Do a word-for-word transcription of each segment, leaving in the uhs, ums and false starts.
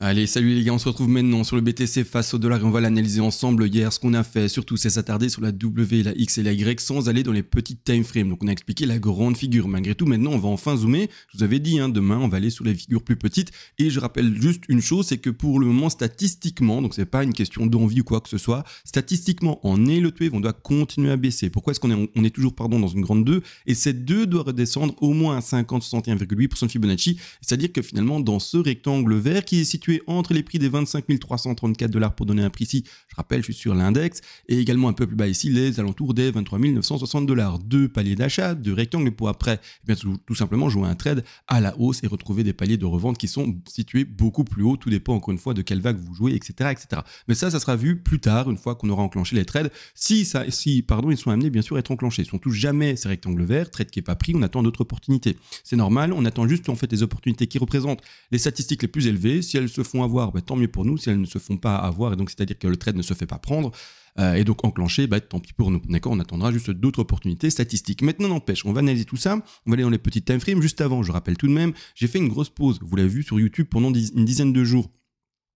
Allez, salut les gars, on se retrouve maintenant sur le B T C face au dollar et on va l'analyser ensemble. Hier, ce qu'on a fait, surtout, c'est s'attarder sur la W, la X et la Y sans aller dans les petites time frames. Donc on a expliqué la grande figure. Malgré tout, maintenant, on va enfin zoomer. Je vous avais dit, hein, demain, on va aller sur les figures plus petites. Et je rappelle juste une chose, c'est que pour le moment, statistiquement, donc c'est pas une question d'envie ou quoi que ce soit, statistiquement, en Elliott Wave, on doit continuer à baisser. Pourquoi est-ce qu'on est, on est toujours, pardon, dans une grande deux? Et cette deux doit redescendre au moins à cinquante, soixante et un virgule huit pour cent de Fibonacci. C'est-à-dire que finalement, dans ce rectangle vert qui est situé entre les prix des vingt-cinq mille trois cent trente-quatre dollars pour donner un prix ici, je rappelle, je suis sur l'index, et également un peu plus bas ici, les alentours des vingt-trois mille neuf cent soixante dollars. Deux paliers d'achat, deux rectangles pour après, eh bien, tout, tout simplement jouer un trade à la hausse et retrouver des paliers de revente qui sont situés beaucoup plus haut. Tout dépend encore une fois de quelle vague vous jouez, et cetera, et cetera. Mais ça, ça sera vu plus tard, une fois qu'on aura enclenché les trades. Si, ça, si pardon, ils sont amenés bien sûr à être enclenchés, si on ne touche jamais ces rectangles verts, trade qui n'est pas pris, on attend d'autres opportunités. C'est normal, on attend juste en fait les opportunités qui représentent les statistiques les plus élevées. Si elles se font avoir, bah, tant mieux pour nous. Si elles ne se font pas avoir, et donc c'est-à-dire que le trade ne se fait pas prendre, euh, et donc enclenché, bah, tant pis pour nous. D'accord, on attendra juste d'autres opportunités statistiques. Maintenant, n'empêche, on va analyser tout ça. On va aller dans les petites time frames. Juste avant, je rappelle tout de même, j'ai fait une grosse pause. Vous l'avez vu sur YouTube pendant une dizaine de jours.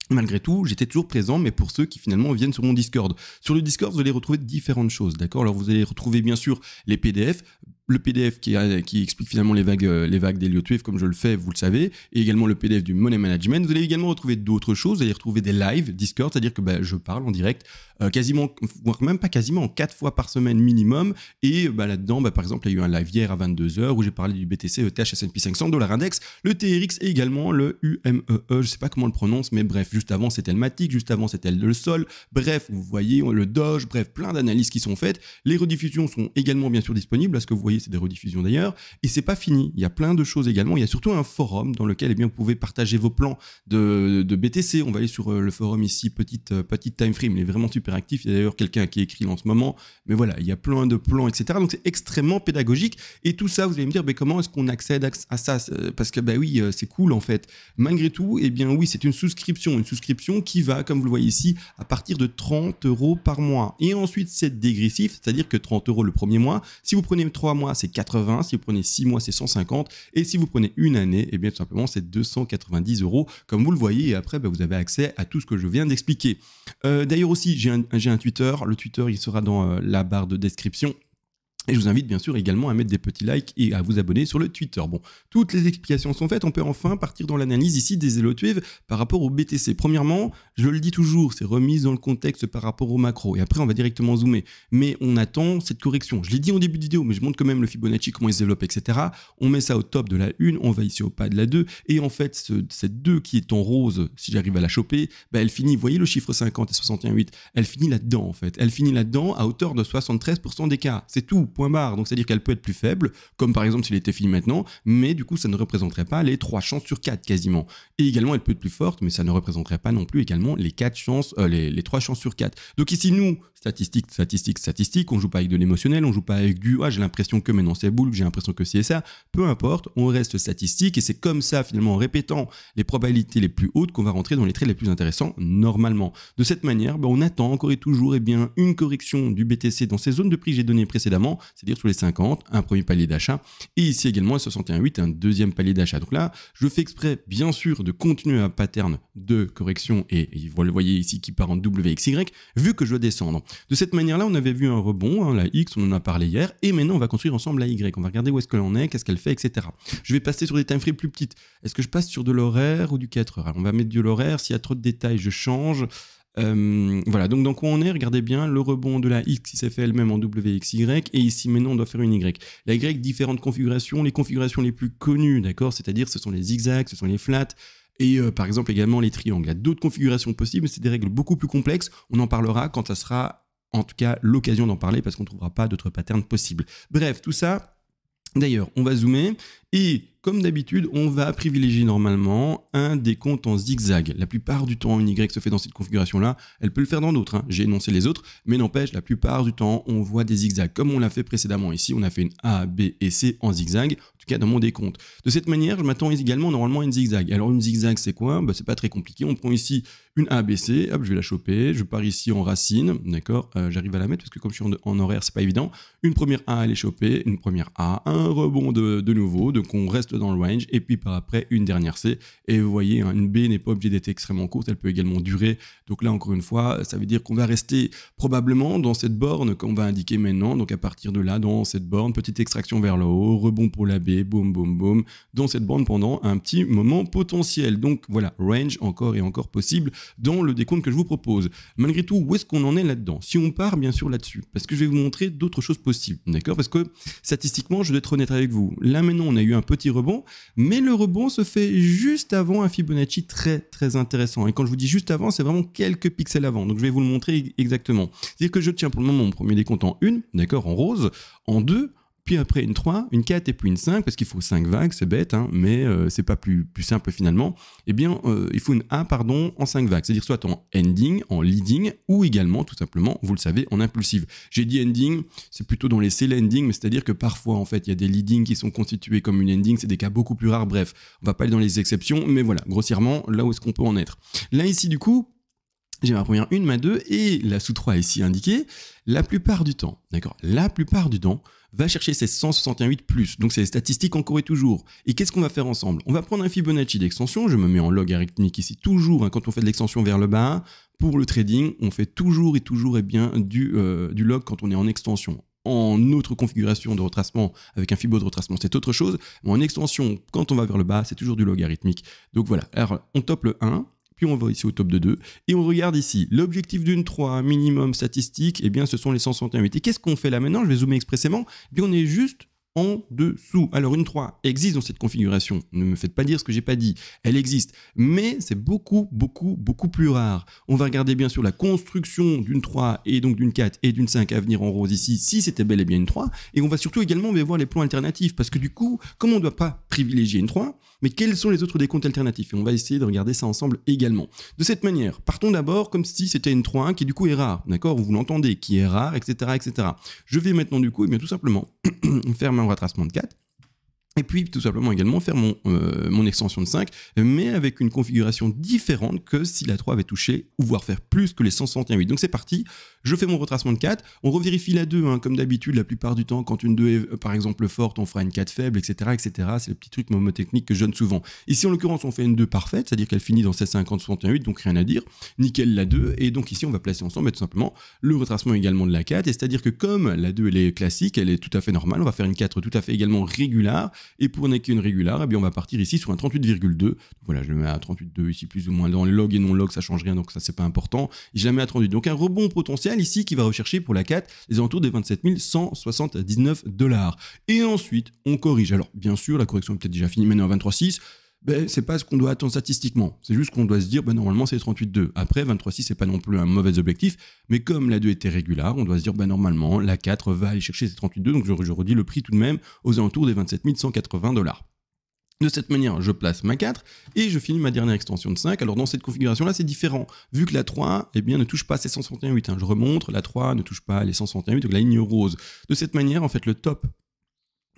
Malgré tout, j'étais toujours présent, mais pour ceux qui finalement viennent sur mon Discord. Sur le Discord, vous allez retrouver différentes choses, d'accord? Alors, vous allez retrouver bien sûr les P D F, le P D F qui, qui explique finalement les vagues, les vagues d'Elliott Wave, comme je le fais, vous le savez, et également le P D F du Money Management. Vous allez également retrouver d'autres choses, vous allez retrouver des lives Discord, c'est-à-dire que bah, je parle en direct, euh, quasiment, voire même pas quasiment, quatre fois par semaine minimum, et bah, là-dedans, bah, par exemple, il y a eu un live hier à vingt-deux heures où j'ai parlé du B T C, E T H, S and P cinq cents, dollar index, le T R X et également le U M E E, je ne sais pas comment on le prononce, mais bref, juste avant c'était le Matic, juste avant c'était le Sol, bref, vous voyez, le Doge, bref, plein d'analyses qui sont faites. Les rediffusions sont également bien sûr disponibles, là ce que vous voyez c'est des rediffusions d'ailleurs, et c'est pas fini, il y a plein de choses également, il y a surtout un forum dans lequel eh bien, vous pouvez partager vos plans de, de B T C, on va aller sur le forum ici, petite, petite time frame, il est vraiment super actif, il y a d'ailleurs quelqu'un qui écrit en ce moment, mais voilà, il y a plein de plans, et cetera. Donc c'est extrêmement pédagogique, et tout ça, vous allez me dire, mais comment est-ce qu'on accède à ça? Parce que bah oui, c'est cool en fait. Malgré tout, eh bien oui, c'est une souscription, une souscription qui va, comme vous le voyez ici, à partir de trente euros par mois. Et ensuite, c'est dégressif, c'est-à-dire que trente euros le premier mois. Si vous prenez trois mois, c'est quatre-vingts. Si vous prenez six mois, c'est cent cinquante. Et si vous prenez une année, eh bien, tout simplement, c'est deux cent quatre-vingt-dix euros, comme vous le voyez. Et après, bah, vous avez accès à tout ce que je viens d'expliquer. Euh, d'ailleurs aussi, j'ai un, un Twitter. Le Twitter, il sera dans euh, la barre de description. Et je vous invite bien sûr également à mettre des petits likes et à vous abonner sur le Twitter. Bon, toutes les explications sont faites, on peut enfin partir dans l'analyse ici des Elliott Wave par rapport au B T C. Premièrement, je le dis toujours, c'est remise dans le contexte par rapport au macro. Et après, on va directement zoomer. Mais on attend cette correction. Je l'ai dit en début de vidéo, mais je montre quand même le Fibonacci, comment il se développe, et cetera. On met ça au top de la une, on va ici au pas de la deux. Et en fait, ce, cette deux qui est en rose, si j'arrive à la choper, bah elle finit, vous voyez le chiffre cinquante et soixante et un virgule huit, elle finit là-dedans en fait. Elle finit là-dedans à hauteur de soixante-treize pour cent des cas. C'est tout. Point barre, donc c'est-à-dire qu'elle peut être plus faible, comme par exemple s'il était fini maintenant, mais du coup ça ne représenterait pas les trois chances sur quatre quasiment. Et également elle peut être plus forte, mais ça ne représenterait pas non plus également les quatre chances, euh, les, les trois chances sur quatre. Donc ici nous, statistiques, statistiques, statistiques, on joue pas avec de l'émotionnel, on joue pas avec du « ah j'ai l'impression que maintenant c'est boule, j'ai l'impression que c'est ça », peu importe, on reste statistique et c'est comme ça finalement en répétant les probabilités les plus hautes qu'on va rentrer dans les traits les plus intéressants normalement. De cette manière, ben, on attend encore et toujours eh bien, une correction du B T C dans ces zones de prix que j'ai données précédemment, c'est-à-dire sur les cinquante, un premier palier d'achat, et ici également à soixante et un virgule huit, un deuxième palier d'achat. Donc là, je fais exprès, bien sûr, de continuer un pattern de correction, et, et vous le voyez ici qui part en W X Y, vu que je dois descendre. De cette manière-là, on avait vu un rebond, hein, la X, on en a parlé hier, et maintenant, on va construire ensemble la Y. On va regarder où est-ce qu'elle en est, qu'est-ce qu'elle fait, et cetera. Je vais passer sur des time frames plus petites. Est-ce que je passe sur de l'horaire ou du quatre heures? Alors, on va mettre de l'horaire, s'il y a trop de détails, je change. Euh, voilà, donc dans quoi on est, regardez bien, le rebond de la X qui s'est fait elle-même en W X Y, et ici maintenant on doit faire une Y. La Y, différentes configurations, les configurations les plus connues, d'accord, c'est-à-dire ce sont les zigzags, ce sont les flats, et euh, par exemple également les triangles. Il y a d'autres configurations possibles, c'est des règles beaucoup plus complexes, on en parlera quand ça sera en tout cas l'occasion d'en parler, parce qu'on ne trouvera pas d'autres patterns possibles. Bref, tout ça, d'ailleurs, on va zoomer, et comme d'habitude, on va privilégier normalement un décompte en zigzag. La plupart du temps, une Y se fait dans cette configuration-là. Elle peut le faire dans d'autres, hein. J'ai énoncé les autres, mais n'empêche, la plupart du temps, on voit des zigzags. Comme on l'a fait précédemment ici, on a fait une A, B et C en zigzag. tout cas dans mon décompte. De cette manière, je m'attends également normalement à une zigzag. Alors une zigzag, c'est quoi? Bah, c'est pas très compliqué. On prend ici une A B C, hop, je vais la choper, je pars ici en racine, d'accord, euh, j'arrive à la mettre parce que comme je suis en, en horaire, c'est pas évident. Une première A, elle est chopée, une première A, un rebond de, de nouveau, donc on reste dans le range, et puis par après, une dernière C. Et vous voyez, hein, une B n'est pas obligée d'être extrêmement courte, elle peut également durer. Donc là, encore une fois, ça veut dire qu'on va rester probablement dans cette borne qu'on va indiquer maintenant, donc à partir de là, dans cette borne, petite extraction vers le haut, rebond pour la B, boum, boum, boum, dans cette borne pendant un petit moment potentiel. Donc voilà, range encore et encore possible dans le décompte que je vous propose. Malgré tout, où est-ce qu'on en est là-dedans? Si on part bien sûr là-dessus, parce que je vais vous montrer d'autres choses possibles, d'accord? Parce que statistiquement, je dois être honnête avec vous. Là maintenant, on a eu un petit rebond, mais le rebond se fait juste avant un Fibonacci très très intéressant. Et quand je vous dis juste avant, c'est vraiment quelques pixels avant. Donc je vais vous le montrer exactement. C'est-à-dire que je tiens pour le moment mon premier décompte en une, d'accord, en rose, en deux, puis après une trois, une quatre et puis une cinq, parce qu'il faut cinq vagues, c'est bête, hein, mais euh, c'est pas plus, plus simple finalement. Eh bien, euh, il faut une A, pardon, en cinq vagues, c'est-à-dire soit en ending, en leading, ou également, tout simplement, vous le savez, en impulsive. J'ai dit ending, c'est plutôt dans les sell ending, mais c'est-à-dire que parfois, en fait, il y a des leading qui sont constitués comme une ending, c'est des cas beaucoup plus rares, bref, on va pas aller dans les exceptions, mais voilà, grossièrement, là où est-ce qu'on peut en être. Là, ici, du coup, j'ai ma première une, ma deux, et la sous trois ici indiquée, la plupart du temps, d'accord, la plupart du temps, va chercher ses cent soixante et un virgule huit plus, donc c'est les statistiques encore et toujours. Et qu'est-ce qu'on va faire ensemble? On va prendre un Fibonacci d'extension, je me mets en logarithmique ici, toujours, hein, quand on fait de l'extension vers le bas, pour le trading, on fait toujours et toujours eh bien, du, euh, du log quand on est en extension. En autre configuration de retracement, avec un fibo de retracement, c'est autre chose, mais en extension, quand on va vers le bas, c'est toujours du logarithmique. Donc voilà, alors on top le un, puis on va ici au top de deux, et on regarde ici, l'objectif d'une trois, minimum statistique, et eh bien ce sont les cent soixante et un virgule huit. Et qu'est-ce qu'on fait là maintenant? Je vais zoomer expressément, et bien on est juste en dessous. Alors une trois existe dans cette configuration, ne me faites pas dire ce que j'ai pas dit, elle existe, mais c'est beaucoup, beaucoup, beaucoup plus rare. On va regarder bien sûr la construction d'une trois et donc d'une quatre et d'une cinq à venir en rose ici, si c'était bel et bien une trois, et on va surtout également voir les plans alternatifs, parce que du coup, comme on ne doit pas privilégier une trois, mais quels sont les autres décomptes alternatifs? Et on va essayer de regarder ça ensemble également. De cette manière, partons d'abord comme si c'était une trois un qui du coup est rare, d'accord? Vous l'entendez, qui est rare, et cetera, et cetera. Je vais maintenant du coup, et bien tout simplement, faire un retracement de quatre, et puis tout simplement également faire mon, euh, mon extension de cinq, mais avec une configuration différente que si la trois avait touché, ou voire faire plus que les cent soixante et un virgule huit. Donc c'est parti, je fais mon retracement de quatre, on revérifie la deux, hein, comme d'habitude la plupart du temps, quand une deux est euh, par exemple forte, on fera une quatre faible, et cetera, et cetera. C'est le petit truc mnémotechnique que je donne souvent. Ici en l'occurrence on fait une deux parfaite, c'est-à-dire qu'elle finit dans seize cinquante soixante et un virgule huit, donc rien à dire, nickel la deux, et donc ici on va placer ensemble tout simplement le retracement également de la quatre, et c'est-à-dire que comme la deux elle est classique, elle est tout à fait normale, on va faire une quatre tout à fait également régulière. Et pour n'est qu'une régulière, eh bien on va partir ici sur un trente-huit virgule deux. Voilà, je le mets à trente-huit virgule deux ici, plus ou moins dans le log et non log, ça change rien, donc ça c'est pas important. Et je la mets à trente-huit. Donc un rebond potentiel ici qui va rechercher pour la quatre les alentours des vingt-sept mille cent soixante-dix-neuf dollars. Et ensuite, on corrige. Alors bien sûr, la correction est peut-être déjà finie maintenant à vingt-trois virgule six. Ben, c'est pas ce qu'on doit attendre statistiquement. C'est juste qu'on doit se dire, ben, normalement, c'est trente-huit virgule deux. Après, vingt-trois virgule six, c'est pas non plus un mauvais objectif, mais comme la deux était régulière, on doit se dire, ben, normalement, la quatre va aller chercher ses trente-huit virgule deux, donc je, je redis le prix tout de même aux alentours des vingt-sept mille cent quatre-vingts dollars. De cette manière, je place ma quatre et je finis ma dernière extension de cinq. Alors dans cette configuration-là, c'est différent. Vu que la trois eh bien, ne touche pas ces cent soixante et un virgule huit, hein. Je remontre, la trois ne touche pas les cent soixante et un virgule huit, donc la ligne rose. De cette manière, en fait, le top,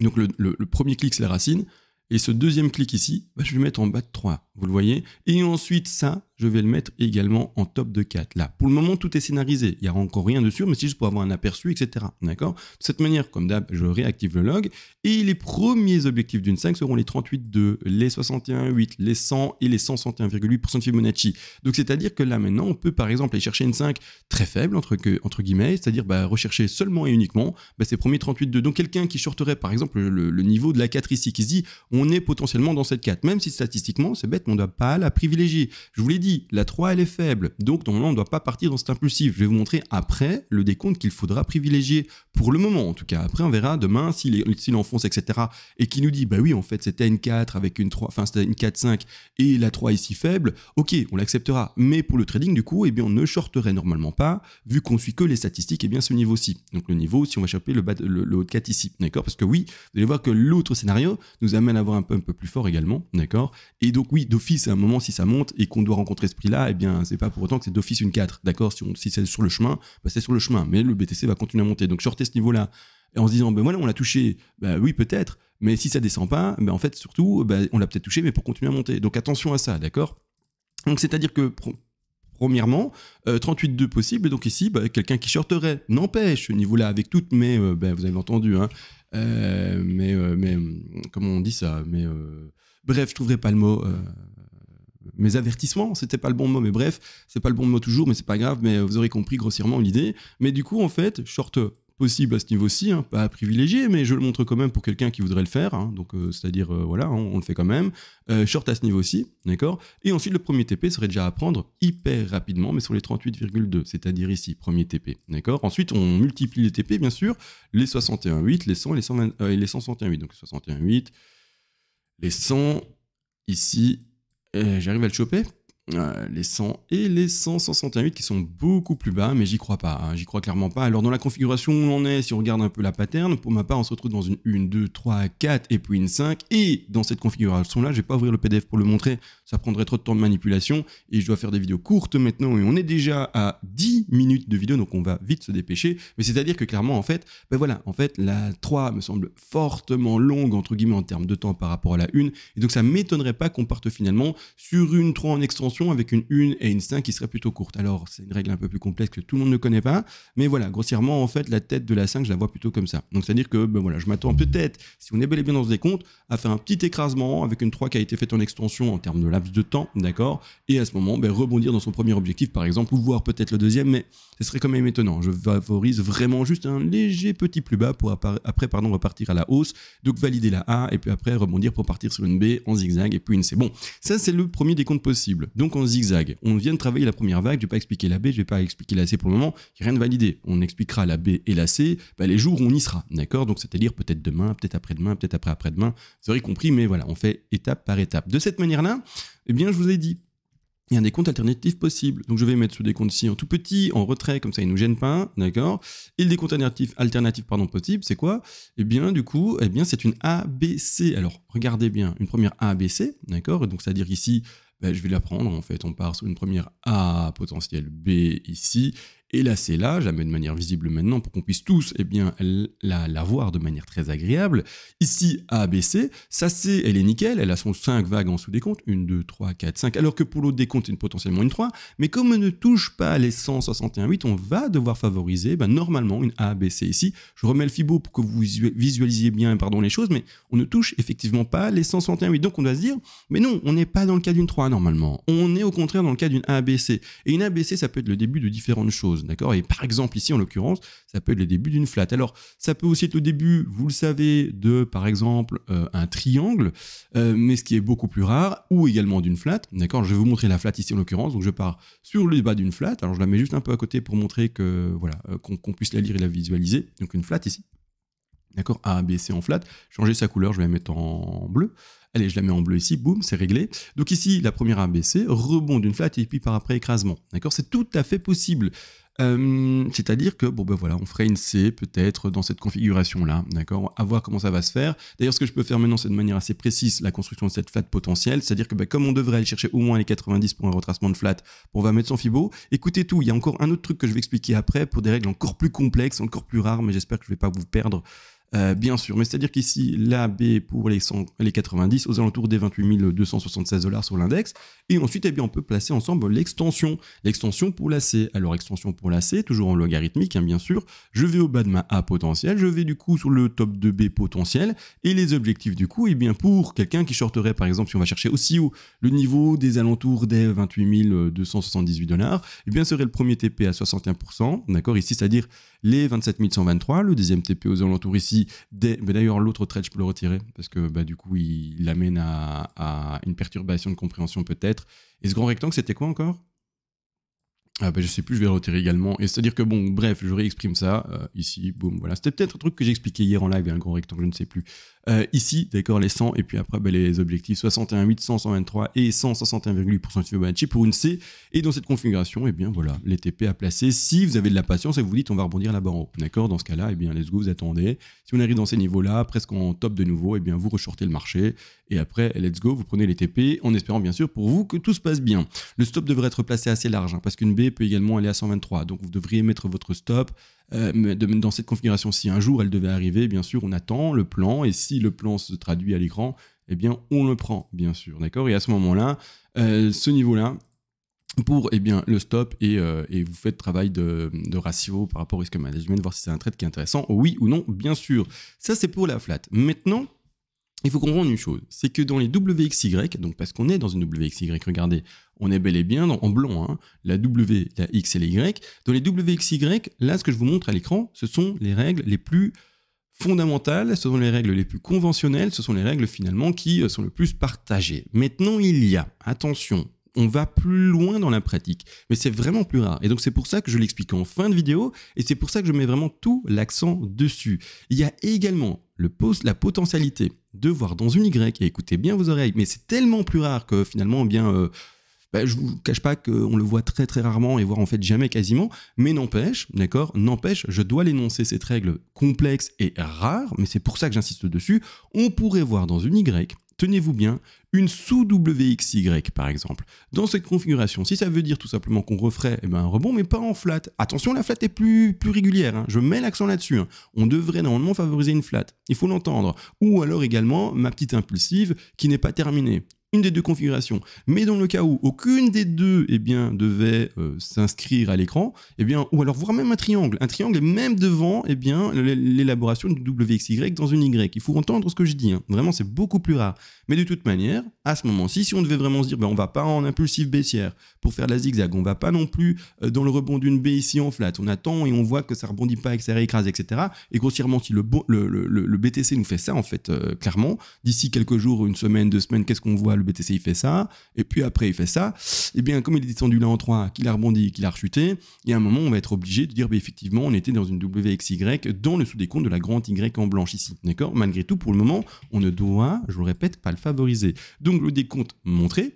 donc le, le, le premier clic, c'est la racine. Et ce deuxième clic ici, bah je vais le mettre en bas de trois, vous le voyez. Et ensuite, ça, je vais le mettre également en top de quatre. Là, pour le moment, tout est scénarisé. Il n'y a encore rien de sûr, mais c'est juste pour avoir un aperçu, et cetera. D'accord? De cette manière, comme d'hab, je réactive le log. Et les premiers objectifs d'une cinq seront les trente-huit virgule deux, les soixante et un virgule huit, les cent et les cent soixante et un virgule huit pour cent de Fibonacci. Donc, c'est-à-dire que là, maintenant, on peut, par exemple, aller chercher une cinq très faible, entre, que, entre guillemets, c'est-à-dire bah, rechercher seulement et uniquement bah, ces premiers trente-huit virgule deux. Donc, quelqu'un qui shorterait, par exemple, le, le niveau de la quatre ici, qui se dit... on est potentiellement dans cette quatre, même si statistiquement, c'est bête, mais on ne doit pas la privilégier. Je vous l'ai dit, la trois, elle est faible, donc normalement, on ne doit pas partir dans cet impulsif. Je vais vous montrer après le décompte qu'il faudra privilégier, pour le moment en tout cas. Après, on verra demain s'il enfonce, et cetera, et qui nous dit, bah oui, en fait, c'était une quatre avec une trois, enfin, c'était une quatre cinq, et la trois ici faible, ok, on l'acceptera. Mais pour le trading, du coup, eh bien, on ne shorterait normalement pas, vu qu'on suit que les statistiques, et eh bien, ce niveau-ci. Donc, le niveau, si on va choper le, bas de, le, le haut de quatre ici, d'accord? Parce que oui, vous allez voir que l'autre scénario nous amène avoir un peu, un peu plus fort également, d'accord? Et donc oui, d'office, à un moment, si ça monte et qu'on doit rencontrer ce prix-là, eh bien, c'est pas pour autant que c'est d'office une quatre, d'accord? Si, si c'est sur le chemin, bah, c'est sur le chemin, mais le B T C va continuer à monter. Donc, shorter ce niveau-là, en se disant, ben voilà, on l'a touché, ben oui, peut-être, Mais si ça descend pas, ben en fait, surtout, ben on l'a peut-être touché, mais pour continuer à monter. Donc attention à ça, d'accord? Donc c'est-à-dire que... Premièrement, euh, trente-huit virgule deux possible, donc ici, bah, quelqu'un qui shorterait. N'empêche, ce niveau-là, avec toutes mes... Euh, bah, vous avez entendu, hein, euh, mais, euh, mais... Comment on dit ça mais, euh, bref, je ne trouverai pas le mot... Euh, mes avertissements, c'était pas le bon mot, mais bref, c'est pas le bon mot toujours, mais c'est pas grave, mais vous aurez compris grossièrement l'idée. Mais du coup, en fait, short possible à ce niveau-ci, hein, pas privilégié, mais je le montre quand même pour quelqu'un qui voudrait le faire, hein, donc euh, c'est-à-dire, euh, voilà, on, on le fait quand même, euh, short à ce niveau-ci, d'accord. Et ensuite, le premier T P serait déjà à prendre hyper rapidement, mais sur les trente-huit virgule deux, c'est-à-dire ici, premier T P, d'accord. Ensuite, on multiplie les T P, bien sûr, les soixante et un virgule huit, les cent et les, cent vingt, euh, et les cent soixante et un virgule huit, donc soixante et un virgule huit, les cent, ici, euh, j'arrive à le choper. Euh, les cent et les cent soixante et un virgule huit qui sont beaucoup plus bas, mais j'y crois pas, hein, j'y crois clairement pas. Alors dans la configuration où on est, si on regarde un peu la pattern, pour ma part on se retrouve dans une un, deux, trois, quatre et puis une cinq, et dans cette configuration là, je vais pas ouvrir le P D F pour le montrer, ça prendrait trop de temps de manipulation, et je dois faire des vidéos courtes maintenant, et on est déjà à dix minutes de vidéo, donc on va vite se dépêcher, mais c'est à dire que clairement en fait, ben voilà, en fait la trois me semble fortement longue entre guillemets en termes de temps par rapport à la un, et donc ça m'étonnerait pas qu'on parte finalement sur une trois en extension avec une un et une cinq qui serait plutôt courte. Alors, c'est une règle un peu plus complexe que tout le monde ne connaît pas, mais voilà, grossièrement, en fait, la tête de la cinq, je la vois plutôt comme ça. Donc, c'est-à-dire que, ben voilà, je m'attends peut-être, si on est bel et bien dans ce décompte, à faire un petit écrasement avec une trois qui a été faite en extension en termes de laps de temps, d'accord? Et à ce moment, ben, rebondir dans son premier objectif, par exemple, ou voir peut-être le deuxième, mais ce serait quand même étonnant. Je favorise vraiment juste un léger petit plus bas pour après, pardon, repartir à la hausse, donc valider la A, et puis après rebondir pour partir sur une B en zigzag, et puis une C. Bon, ça, c'est le premier décompte possible. Donc en zigzag, on vient de travailler la première vague, je ne vais pas expliquer la B, je ne vais pas expliquer la C pour le moment, il n'y a rien de validé. On expliquera la B et la C bah, les jours où on y sera, d'accord? Donc c'est-à-dire peut-être demain, peut-être après-demain, peut-être après-après-demain, vous aurez compris, mais voilà, on fait étape par étape. De cette manière-là, eh bien je vous ai dit, il y a des comptes alternatifs possibles. Donc je vais mettre ce décompte-ci en tout petit, en retrait, comme ça il ne nous gêne pas, d'accord? Et le décompte alternatif, alternatif pardon, possible, c'est quoi? Eh bien du coup, eh bien c'est une A B C. Alors regardez bien, une première A B C, d'accord? Donc c'est-à-dire ici... Ben, je vais la prendre, en fait, on part sur une première A, potentielle B ici, et la C là, je la mets de manière visible maintenant pour qu'on puisse tous eh bien, la, la voir de manière très agréable. Ici, A, B, C, sa C, elle est nickel, elle a son cinq vagues en sous-décompte, un, deux, trois, quatre, cinq, alors que pour l'autre décompte, c'est potentiellement une trois, mais comme on ne touche pas les cent soixante et un virgule huit, on va devoir favoriser ben, normalement une A, B, C ici. Je remets le Fibo pour que vous visualisiez bien pardon, les choses, mais on ne touche effectivement pas les cent soixante et un virgule huit, donc on doit se dire, mais non, on n'est pas dans le cas d'une trois, normalement. On est au contraire dans le cas d'une A B C. Et une A B C, ça peut être le début de différentes choses, d'accord? Et par exemple, ici, en l'occurrence, ça peut être le début d'une flat. Alors, ça peut aussi être le début, vous le savez, de, par exemple, euh, un triangle, euh, mais ce qui est beaucoup plus rare, ou également d'une flat, d'accord? Je vais vous montrer la flat ici, en l'occurrence. Donc, je pars sur le bas d'une flat. Alors, je la mets juste un peu à côté pour montrer que, voilà, euh, qu'on qu'on puisse la lire et la visualiser. Donc, une flat ici, d'accord? A, B, C en flat. Changer sa couleur, je vais la mettre en bleu. Allez, je la mets en bleu ici, boum, c'est réglé. Donc ici, la première A B C, rebond d'une flat et puis par après écrasement. D'accord? C'est tout à fait possible. Euh, c'est-à-dire que, bon ben voilà, on ferait une C peut-être dans cette configuration-là, d'accord? À voir comment ça va se faire. D'ailleurs, ce que je peux faire maintenant, c'est de manière assez précise la construction de cette flat potentielle, c'est-à-dire que ben, comme on devrait aller chercher au moins les quatre-vingt-dix pour un retracement de flat, on va mettre son Fibo. Écoutez tout, il y a encore un autre truc que je vais expliquer après pour des règles encore plus complexes, encore plus rares, mais j'espère que je ne vais pas vous perdre. Euh, bien sûr, mais c'est-à-dire qu'ici, la B pour les, cent, les quatre-vingt-dix aux alentours des vingt-huit mille deux cent soixante-seize dollars sur l'index. Et ensuite, eh bien, on peut placer ensemble l'extension. L'extension pour la C. Alors, extension pour la C, toujours en logarithmique, hein, bien sûr. Je vais au bas de ma A potentielle. Je vais du coup sur le top de B potentiel. Et les objectifs du coup, eh bien, pour quelqu'un qui shorterait, par exemple, si on va chercher aussi haut le niveau des alentours des vingt-huit mille deux cent soixante-dix-huit dollars, eh bien, serait le premier T P à soixante et un pour cent. D'accord, ici, c'est-à-dire les vingt-sept mille cent vingt-trois. Le deuxième T P aux alentours ici. D'ailleurs, l'autre trade, je peux le retirer parce que bah, du coup, il, il amène à, à une perturbation de compréhension peut-être. Et ce grand rectangle, c'était quoi encore? Ah bah, je sais plus, je vais le retirer également. Et c'est-à-dire que bon, bref, je réexprime ça euh, ici, boum, voilà. C'était peut-être un truc que j'expliquais hier en live, un grand rectangle, je ne sais plus. Euh, ici, d'accord, les cent, et puis après, bah, les objectifs soixante et un virgule huit, cent, cent vingt-trois et cent soixante et un virgule huit pour cent de Fibonacci pour une C. Et dans cette configuration, et eh bien voilà, les T P à placer. Si vous avez de la patience et vous dites, on va rebondir là-bas en haut, d'accord, dans ce cas-là, et eh bien let's go, vous attendez. Si on arrive dans ces niveaux-là, presque en top de nouveau, et eh bien vous reshortez le marché. Et après, let's go, vous prenez les T P en espérant bien sûr pour vous que tout se passe bien. Le stop devrait être placé assez large, hein, parce qu'une B peut également aller à cent vingt-trois. Donc vous devriez mettre votre stop euh, dans cette configuration. Si un jour elle devait arriver, bien sûr, on attend le plan, et si le plan se traduit à l'écran, eh bien, on le prend, bien sûr, d'accord. Et à ce moment-là, euh, ce niveau-là, pour eh bien, le stop, et, euh, et vous faites travail de, de ratio par rapport au risk management, voir si c'est un trade qui est intéressant, oui ou non, bien sûr. Ça, c'est pour la flat. Maintenant, il faut comprendre une chose, c'est que dans les W X Y, donc parce qu'on est dans une W X Y, regardez, on est bel et bien dans, en blanc, hein, la W, la X et les Y. Dans les W X Y, là, ce que je vous montre à l'écran, ce sont les règles les plus fondamentales, ce sont les règles les plus conventionnelles, ce sont les règles finalement qui sont le plus partagées. Maintenant, il y a, attention, on va plus loin dans la pratique, mais c'est vraiment plus rare. Et donc, c'est pour ça que je l'explique en fin de vidéo, et c'est pour ça que je mets vraiment tout l'accent dessus. Il y a également le post, la potentialité de voir dans une Y, et écoutez bien vos oreilles, mais c'est tellement plus rare que finalement, eh bien, euh, bah, je ne vous cache pas qu'on le voit très très rarement, et voire en fait jamais quasiment, mais n'empêche, d'accord, n'empêche, je dois l'énoncer, cette règle complexe et rare, mais c'est pour ça que j'insiste dessus, on pourrait voir dans une Y, tenez-vous bien, une sous-W X Y par exemple. Dans cette configuration, si ça veut dire tout simplement qu'on referait eh ben, un rebond, mais pas en flat. Attention, la flat est plus, plus régulière, hein. Je mets l'accent là-dessus. Hein. On devrait normalement favoriser une flat, il faut l'entendre. Ou alors également, ma petite impulsive qui n'est pas terminée. Une des deux configurations. Mais dans le cas où aucune des deux eh bien, devait euh, s'inscrire à l'écran, eh bien, ou alors voire même un triangle. Un triangle est même devant eh bien, l'élaboration du W X Y dans une Y. Il faut entendre ce que je dis. Hein. Vraiment, c'est beaucoup plus rare. Mais de toute manière, à ce moment-ci, si on devait vraiment se dire ben, on ne va pas en impulsif baissière pour faire de la zigzag, on ne va pas non plus dans le rebond d'une B ici en flat, on attend et on voit que ça ne rebondit pas et que ça réécrase, et cetera. Et grossièrement, si le, le, le, le B T C nous fait ça, en fait, euh, clairement, d'ici quelques jours, une semaine, deux semaines, qu'est-ce qu'on voit? Le B T C il fait ça, et puis après il fait ça, et bien comme il est descendu là en trois, qu'il a rebondi, qu'il a rechuté, il y a un moment on va être obligé de dire bah, effectivement on était dans une W X Y dans le sous-décompte de la grande Y en blanche ici, d'accord. Malgré tout, pour le moment, on ne doit, je vous le répète, pas le favoriser. Donc le décompte montré,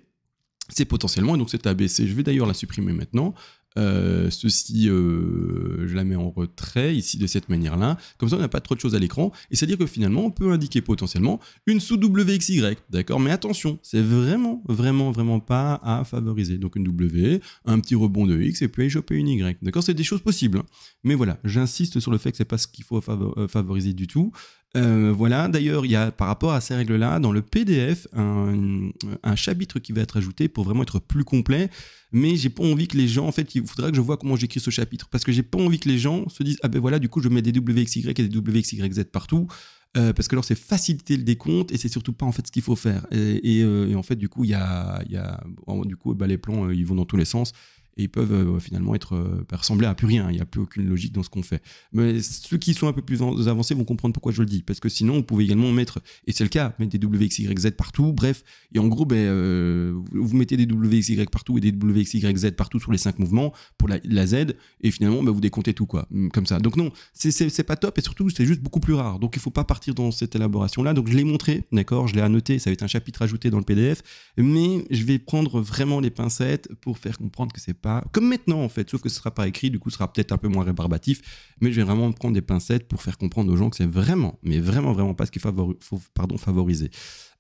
c'est potentiellement, et donc cette A B C, je vais d'ailleurs la supprimer maintenant, Euh, ceci, euh, je la mets en retrait ici de cette manière-là. Comme ça, on n'a pas trop de choses à l'écran. Et c'est-à-dire que finalement, on peut indiquer potentiellement une sous-W X Y, d'accord? Mais attention, c'est vraiment, vraiment, vraiment pas à favoriser. Donc une W, un petit rebond de X et puis aller choper une Y, d'accord? C'est des choses possibles. Hein. Mais voilà, j'insiste sur le fait que c'est pas ce qu'il faut favoriser du tout. Euh, voilà, d'ailleurs, il y a par rapport à ces règles-là, dans le P D F, un, un chapitre qui va être ajouté pour vraiment être plus complet. Mais j'ai pas envie que les gens, en fait, il faudra que je vois comment j'écris ce chapitre, parce que j'ai pas envie que les gens se disent ah ben voilà, du coup je mets des W X Y et des W X Y Z partout, euh, parce que alors c'est faciliter le décompte et c'est surtout pas en fait ce qu'il faut faire. Et, et, euh, et en fait du coup il y a, y a bon, du coup bah, les plans euh, ils vont dans tous les sens. Et ils peuvent euh, finalement être, euh, ressembler à plus rien. Il n'y a plus aucune logique dans ce qu'on fait. Mais ceux qui sont un peu plus avancés vont comprendre pourquoi je le dis. Parce que sinon, on pouvait également mettre, et c'est le cas, mettre des W X Y Z partout. Bref, et en gros, ben, euh, vous mettez des W X Y partout et des W X Y Z partout sur les cinq mouvements pour la, la Z. Et finalement, ben, vous décomptez tout, quoi. Comme ça. Donc non, c'est pas top. Et surtout, c'est juste beaucoup plus rare. Donc il ne faut pas partir dans cette élaboration-là. Donc je l'ai montré, d'accord, je l'ai annoté. Ça va être un chapitre ajouté dans le P D F. Mais je vais prendre vraiment les pincettes pour faire comprendre que c'est pas comme maintenant en fait, sauf que ce sera pas écrit, du coup ce sera peut-être un peu moins rébarbatif, mais je vais vraiment prendre des pincettes pour faire comprendre aux gens que c'est vraiment, mais vraiment vraiment pas ce qu'il favori, faut pardon, favoriser.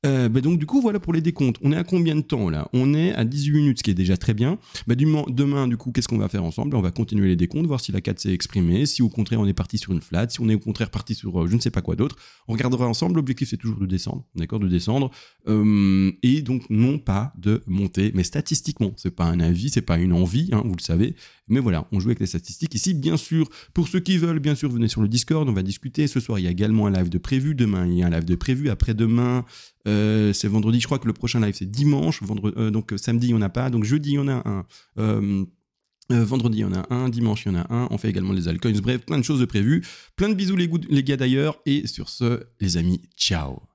Euh, bah donc du coup voilà pour les décomptes. On est à combien de temps là? On est à dix-huit minutes, ce qui est déjà très bien. Bah, du demain du coup qu'est-ce qu'on va faire ensemble? On va continuer les décomptes, voir si la quatre s'est exprimée, si au contraire on est parti sur une flat, si on est au contraire parti sur euh, je ne sais pas quoi d'autre. On regardera ensemble, l'objectif c'est toujours de descendre, d'accord, de descendre, euh, et donc non pas de monter, mais statistiquement, c'est pas un avis, c'est pas une envie, hein, vous le savez, mais voilà, on joue avec les statistiques ici, bien sûr. Pour ceux qui veulent, bien sûr, venez sur le Discord, on va discuter. Ce soir il y a également un live de prévu, demain il y a un live de prévu, après-demain Euh, c'est vendredi, je crois que le prochain live c'est dimanche, vendredi, euh, donc euh, samedi il n'y en a pas, donc jeudi il y en a un, euh, euh, vendredi il y en a un, dimanche il y en a un, on fait également les altcoins, bref plein de choses de prévues, plein de bisous les, les gars d'ailleurs, et sur ce les amis, ciao.